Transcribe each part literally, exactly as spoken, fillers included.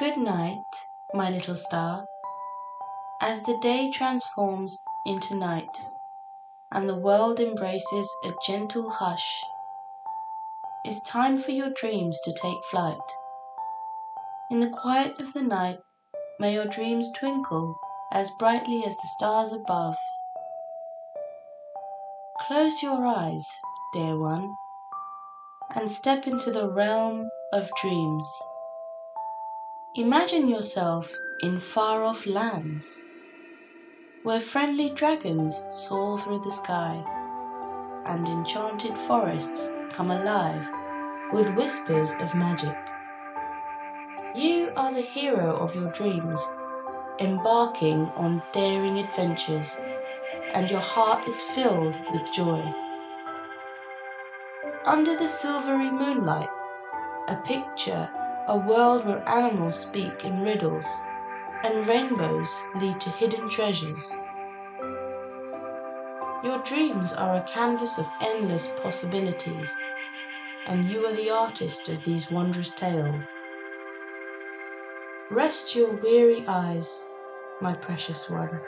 Good night, my little star, as the day transforms into night, and the world embraces a gentle hush. It's time for your dreams to take flight. In the quiet of the night, may your dreams twinkle as brightly as the stars above. Close your eyes, dear one, and step into the realm of dreams. Imagine yourself in far-off lands, where friendly dragons soar through the sky, and enchanted forests come alive with whispers of magic. You are the hero of your dreams, embarking on daring adventures, and your heart is filled with joy. Under the silvery moonlight, a picture a world where animals speak in riddles, and rainbows lead to hidden treasures. Your dreams are a canvas of endless possibilities, and you are the artist of these wondrous tales. Rest your weary eyes, my precious one,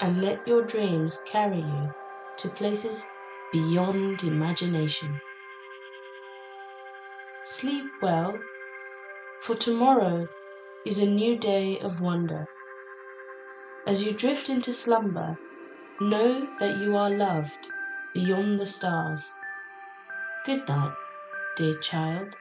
and let your dreams carry you to places beyond imagination. Sleep well, for tomorrow is a new day of wonder. As you drift into slumber, know that you are loved beyond the stars. Good night, dear child.